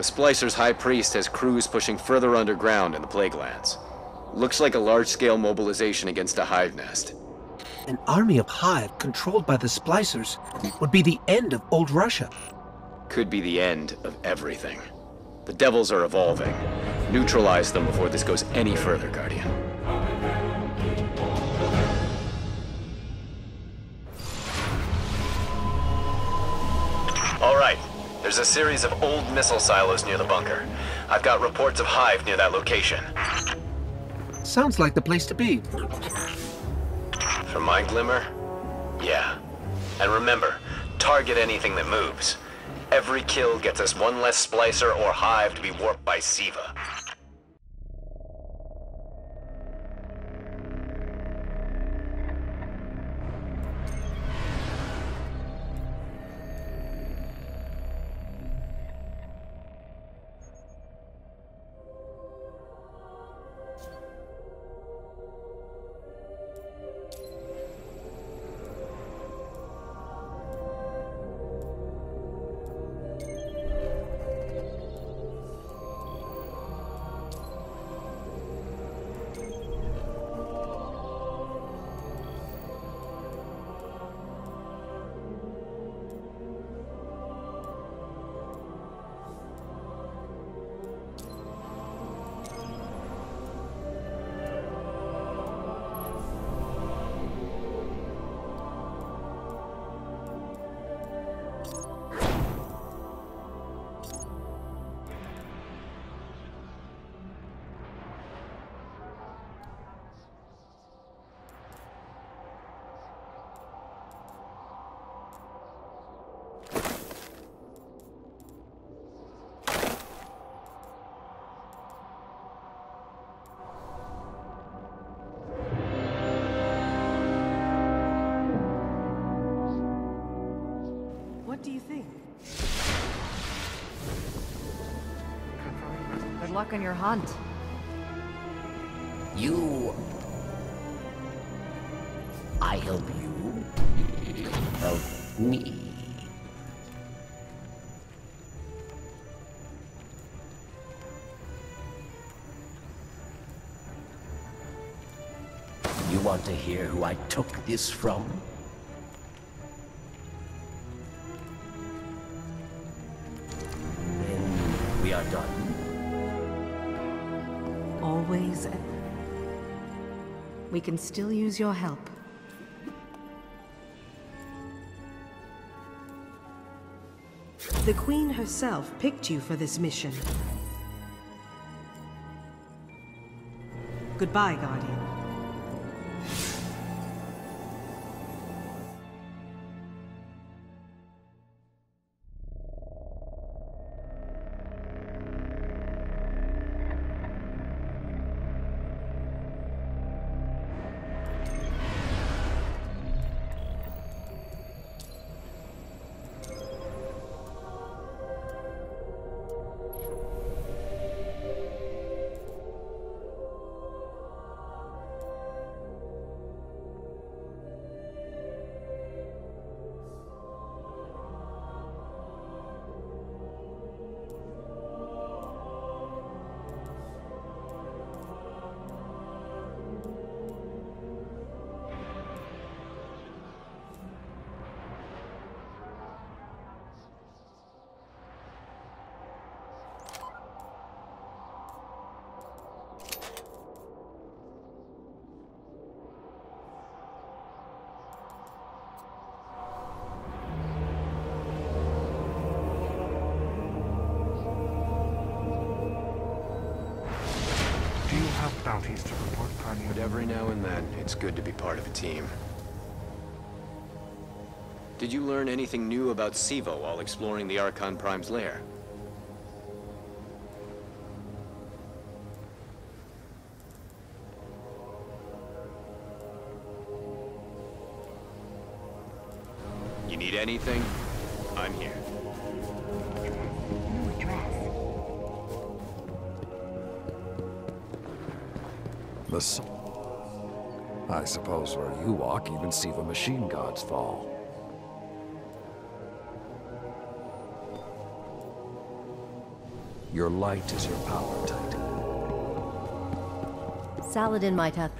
The Splicer's High Priest has crews pushing further underground in the Plaguelands. Looks like a large-scale mobilization against a Hive Nest. An army of Hive controlled by the Splicers would be the end of old Russia. Could be the end of everything. The Devils are evolving. Neutralize them before this goes any further, Guardian. All right. There's a series of old missile silos near the bunker. I've got reports of Hive near that location. Sounds like the place to be. From my glimmer? Yeah. And remember, target anything that moves. Every kill gets us one less Splicer or Hive to be warped by Siva. What do you think? Good luck on your hunt. I help you. You help me. You want to hear who I took this from? We can still use your help. The Queen herself picked you for this mission. Goodbye, Guardian. Bounties to report, Guardian. But every now and then, it's good to be part of a team. Did you learn anything new about Siva while exploring the Archon Prime's lair? You need anything? I'm here. Listen, I suppose where you walk, even Siva machine gods fall. Your light is your power, Titan. Saladin Maita,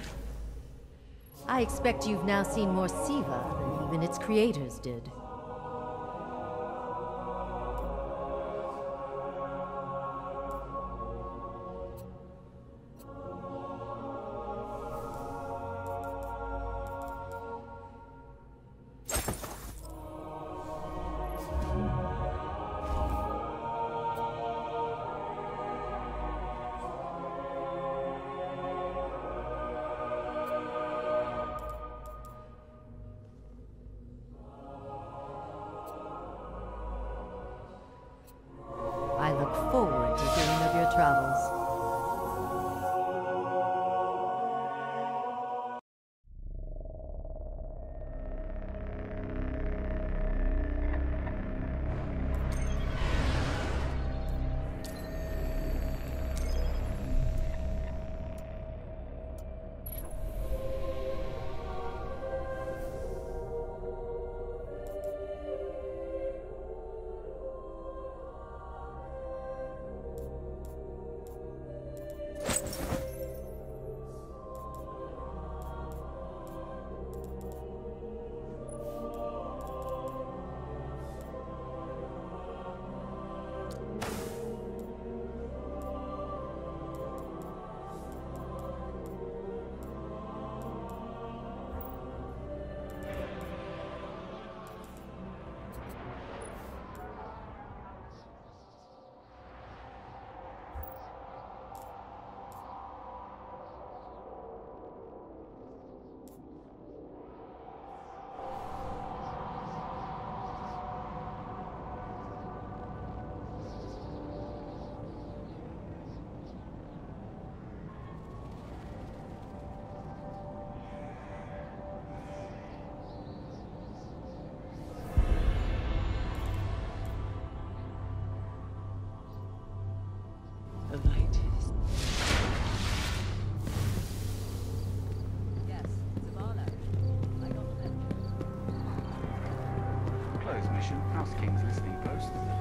I expect you've now seen more Siva than even its creators did.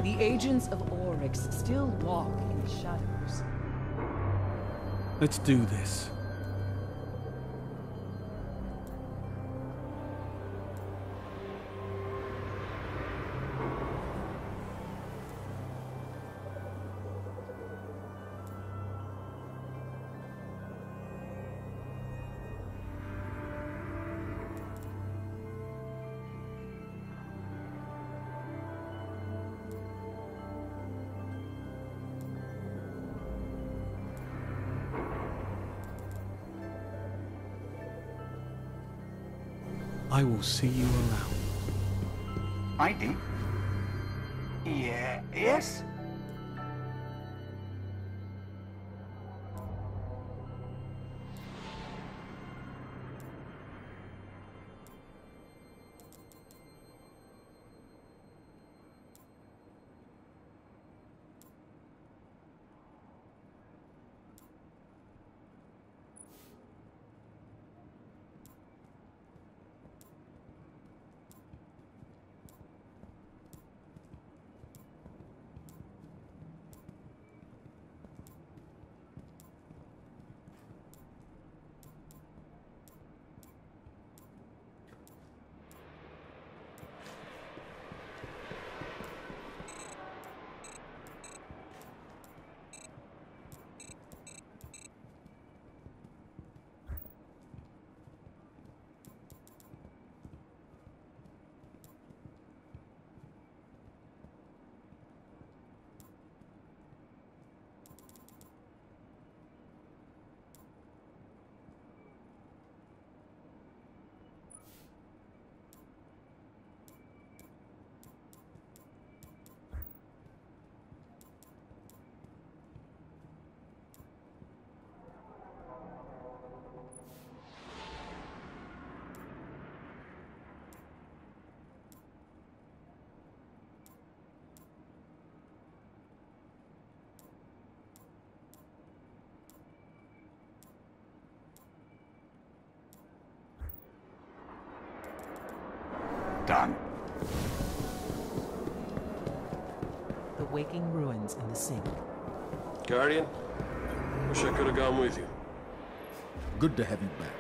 The agents of Oryx still walk in the shadows. Let's do this. I will see you around. I do. Yeah, yes. Done. The waking ruins in the sink. Guardian, wish I could have gone with you. Good to have you back.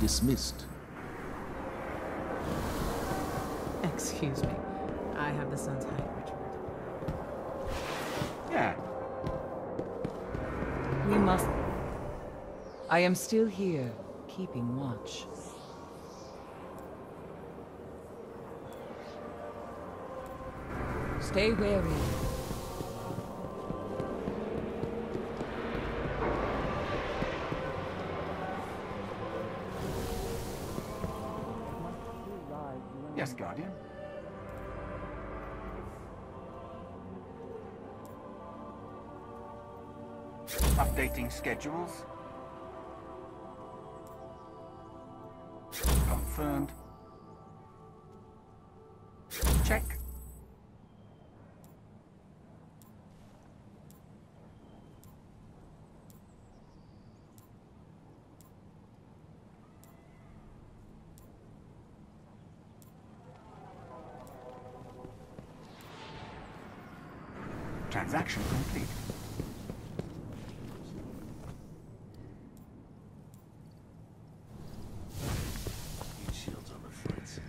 Dismissed. Excuse me. I have the sun's height, Richard. Yeah. We must... I am still here, keeping watch. Stay wary. Yes, Guardian. Updating schedules. Confirmed. Check. Transaction complete. Shields on the fence.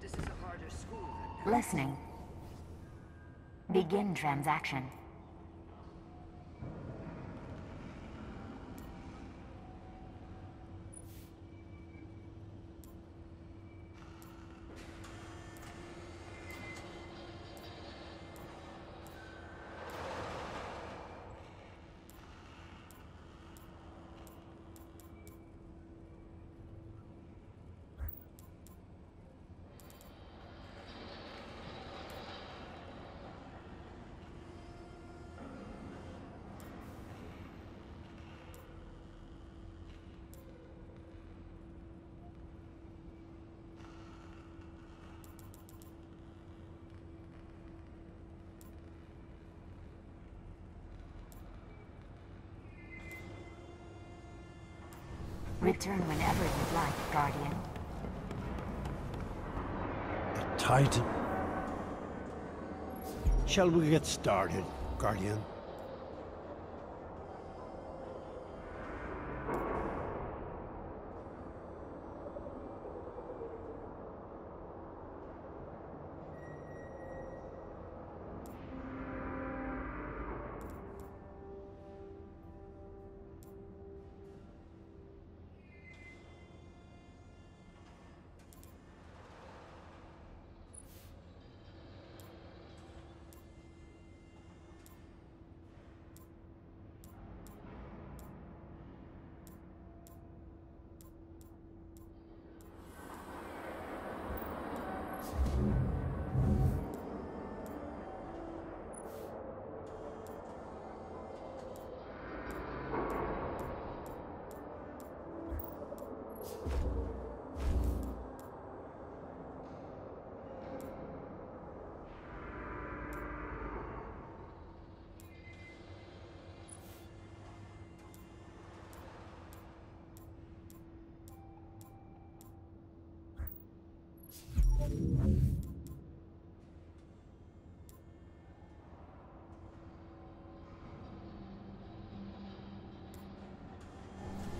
This is a harder school. Listening. Begin transaction. Return whenever you'd like, Guardian. The Titan. Shall we get started, Guardian?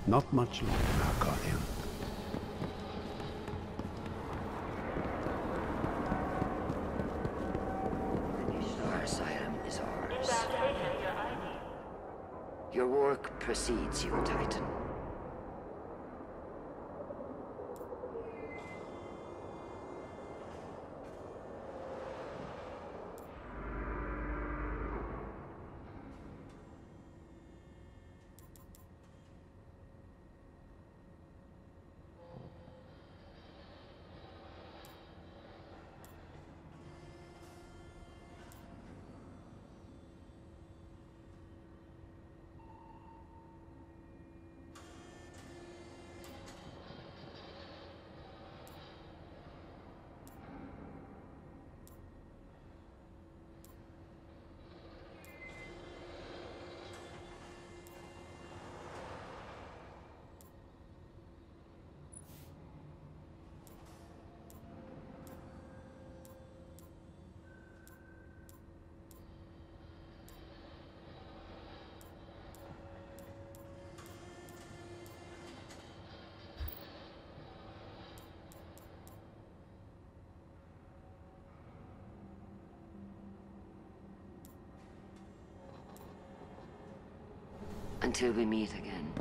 Not much longer, Arcadian. Our asylum is ours. Your work precedes you, Titan. Until we meet again.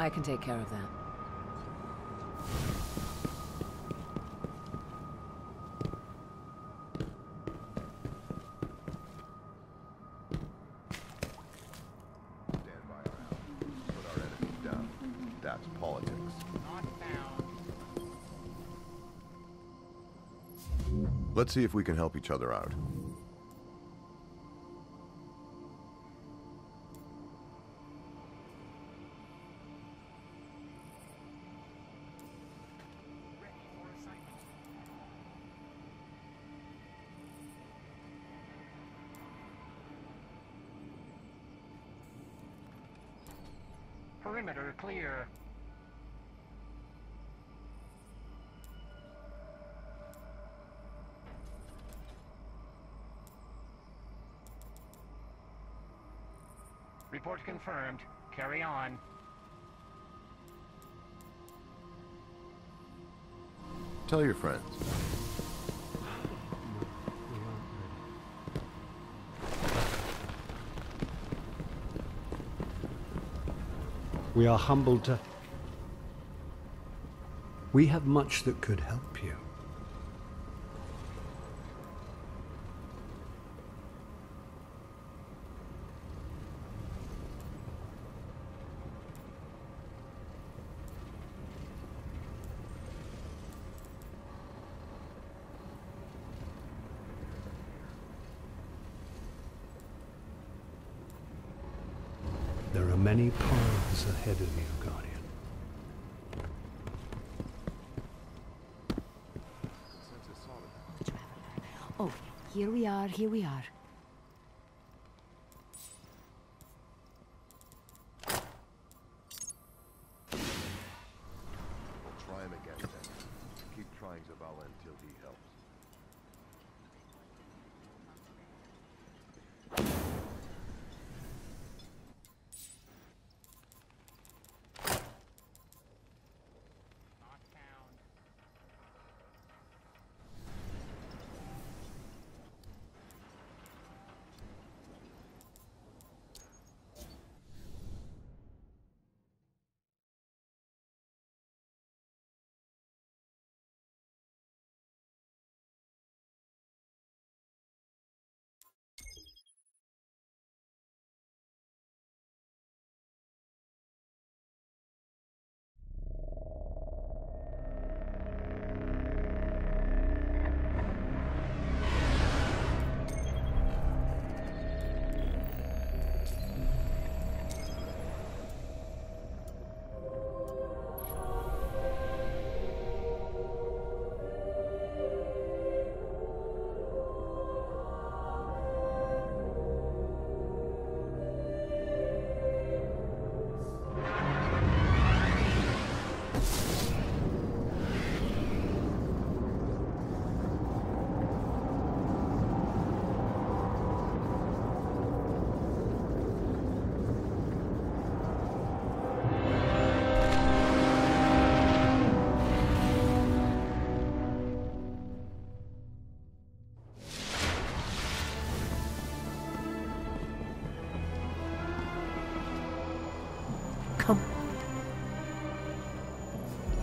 I can take care of that. Let's see if we can help each other out. Perimeter clear. Report confirmed. Carry on. Tell your friends. We are humbled to... We have much that could help you. There are many paths ahead of you, Guardian. Oh, here we are, here we are.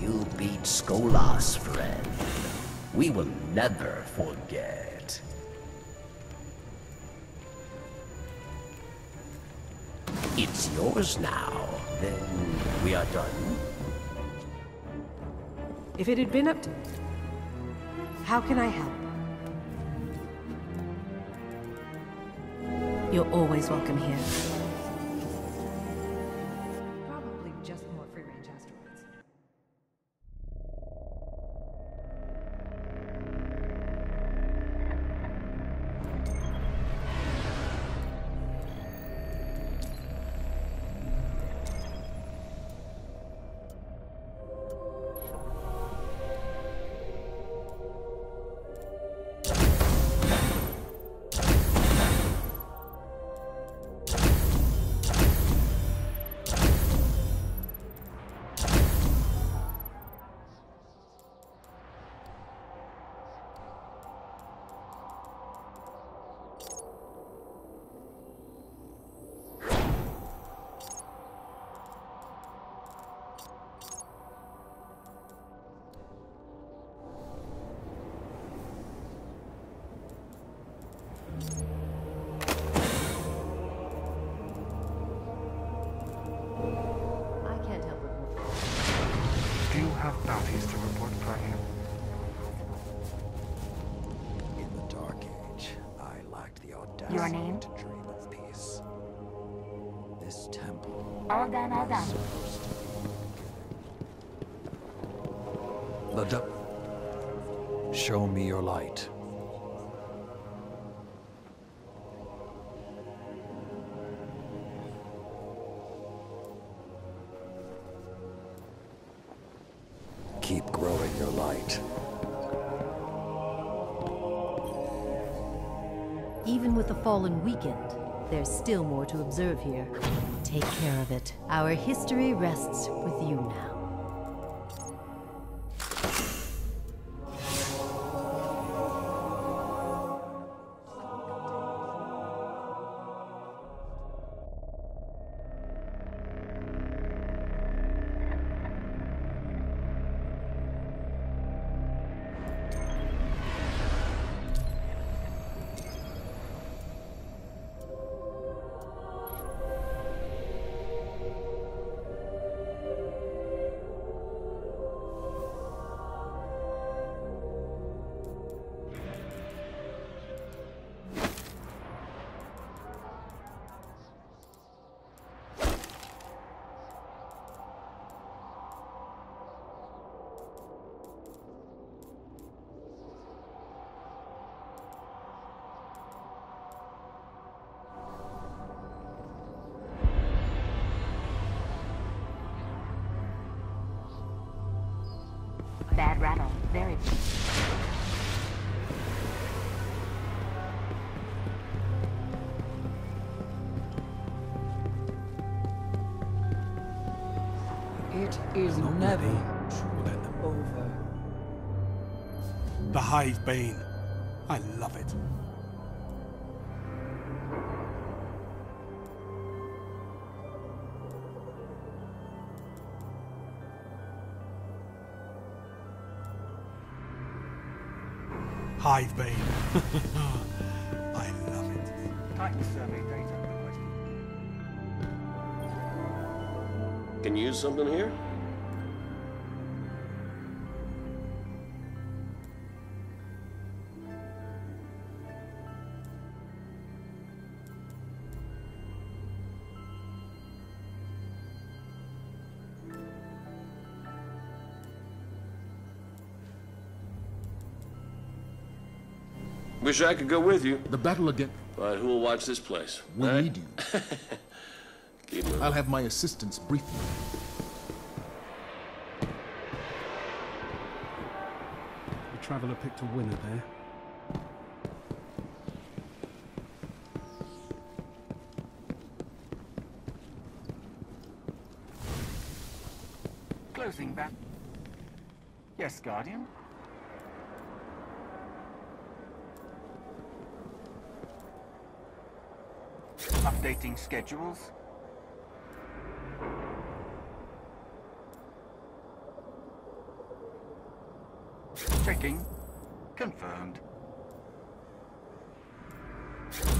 You beat Skolas, friend. We will never forget. It's yours now. Then we are done. If it had been up to... How can I help? You're always welcome here. Probably just more free range Show me your light. Keep growing your light. Even with the fallen weakened, there's still more to observe here. Take care of it. Our history rests with you now. Is never over. The Hive Bane. I love it. Hive Bane. I love it. Thanks, survey data. Can you use something here? Wish I could go with you. The battle again. But who will watch this place? We'll need you. Keep moving. I'll have my assistants brief you. The traveler picked a winner there. Closing back. Yes, Guardian. Updating schedules. Fitting. Confirmed.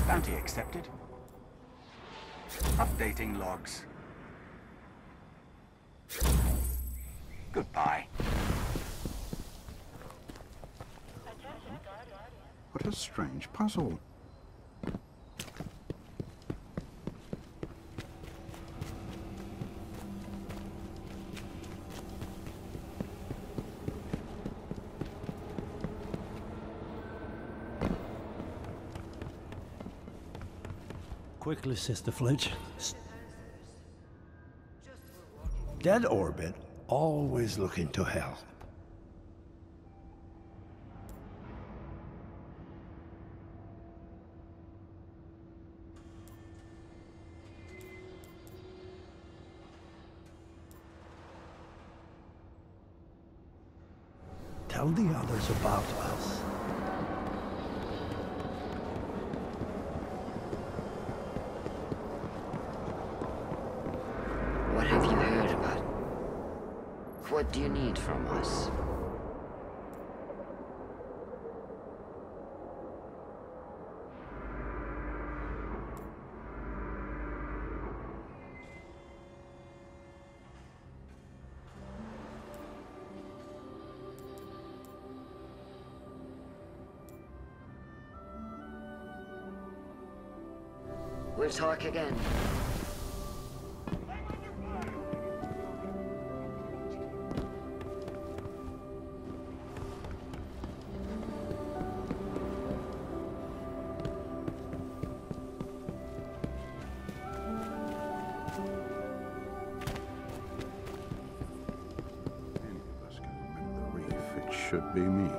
Bounty accepted. Updating logs. Goodbye. What a strange puzzle. Quickly, Sister Flinch. Dead Orbit, always looking to help. Tell the others about us. What do you need from us? We'll talk again. Should be me.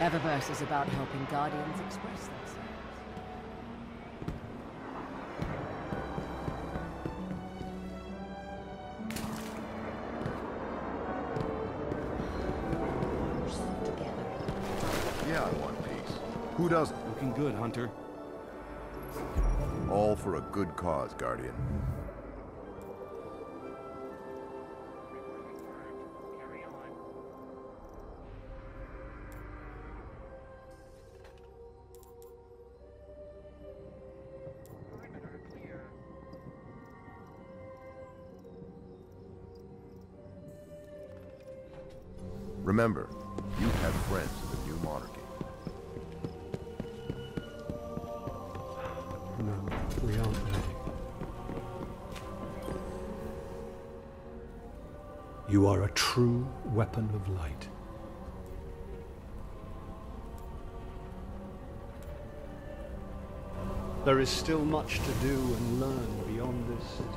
Eververse is about helping Guardians express themselves. Yeah, I want peace. Who doesn't? Looking good, Hunter. All for a good cause, Guardian. Remember, you have friends in the new monarchy. No, we aren't ready. You are a true weapon of light. There is still much to do and learn beyond this city.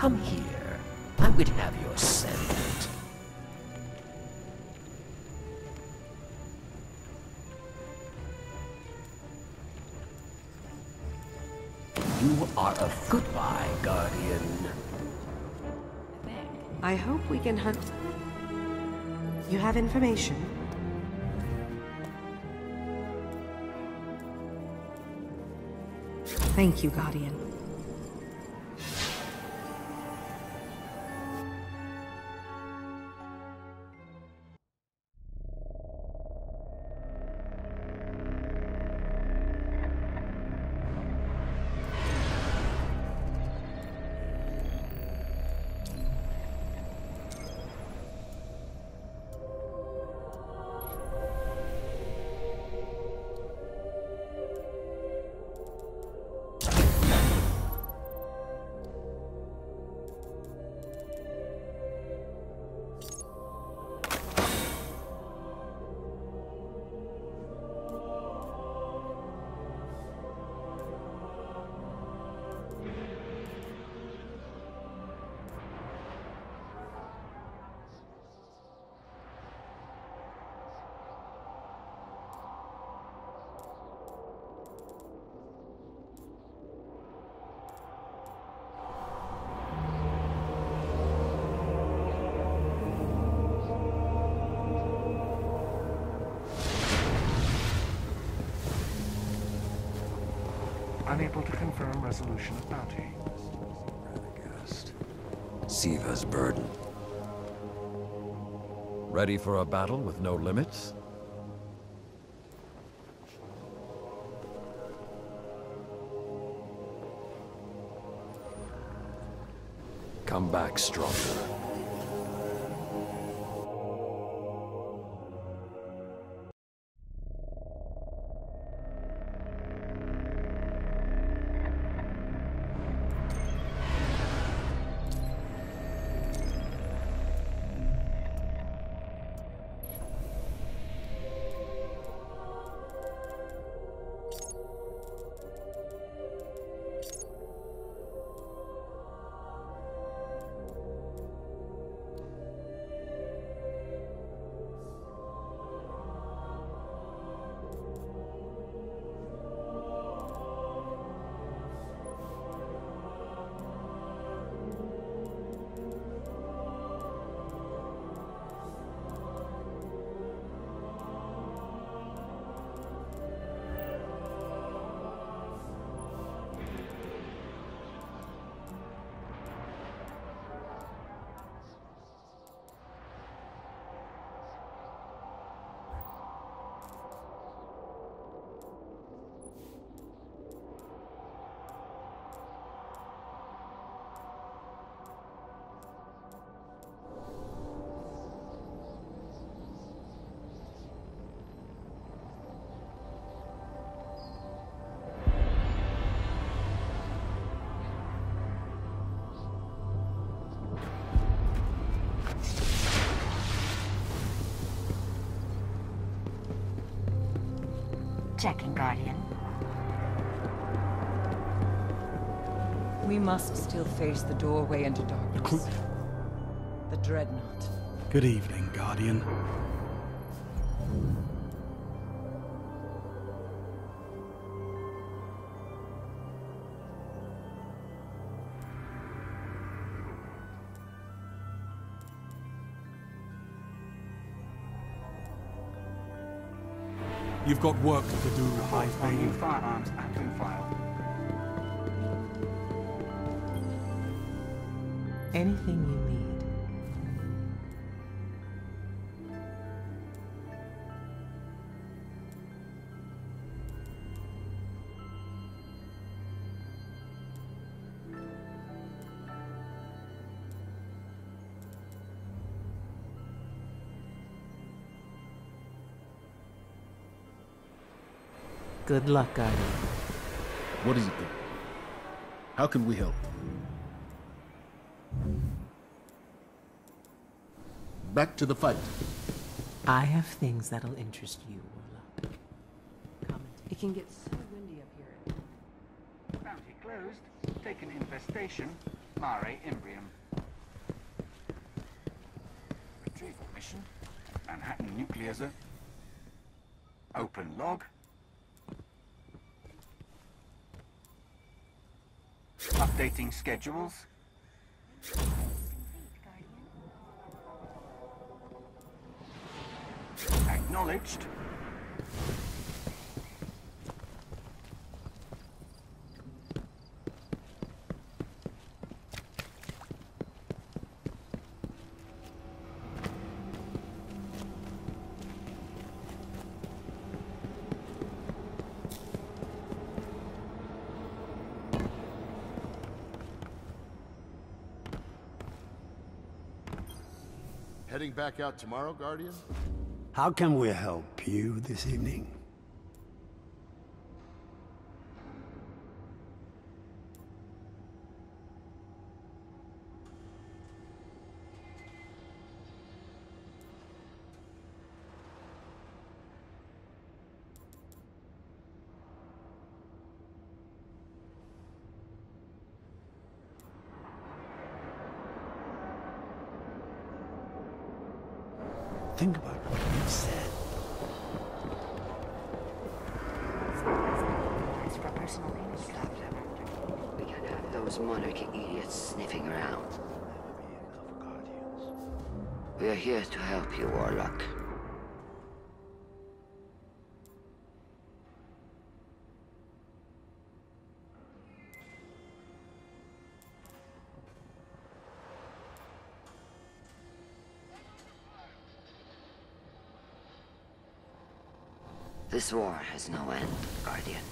Come here. I would have your scent. You are a goodbye, Guardian. I hope we can hunt. You have information? Thank you, Guardian. Unable to confirm resolution of bounty. Siva's burden. Ready for a battle with no limits? Come back stronger. Checking, Guardian. We must still face the doorway into darkness. The Dreadnought. Good evening, Guardian. You've got work to do, Hive Bane. New firearms act in file. Anything you Good luck, Guardian. What is it then? How can we help? Back to the fight. I have things that'll interest you, Warlock. Comment. It can get so windy up here. Bounty closed. Take an infestation. Mare Imbrium. Retrieval mission. Manhattan Nucleizer. Open log. Updating schedules. Complete, Guardian. Acknowledged. Heading back out tomorrow, Guardian? How can we help you this evening? Think about what you said. We can have those monarchy idiots sniffing around. We are here to help you, Warlock. This war has no end, Guardian.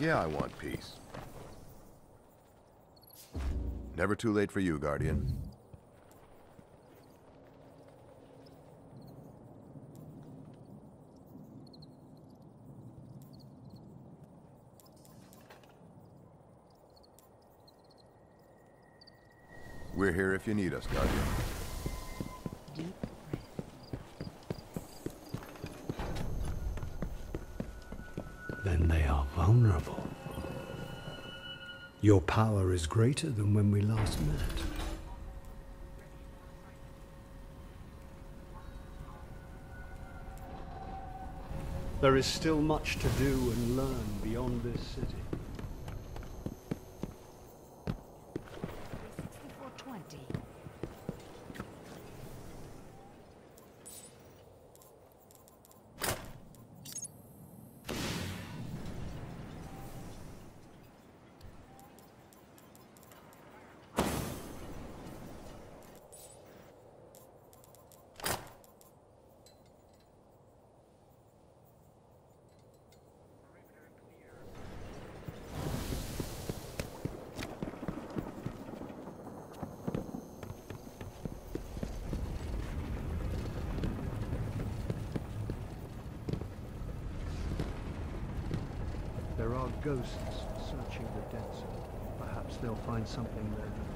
Yeah, I want peace. Never too late for you, Guardian. We're here if you need us, Guardian. Vulnerable. Your power is greater than when we last met. There is still much to do and learn beyond this city. 6420. There are ghosts searching the dead zone. Perhaps they'll find something there.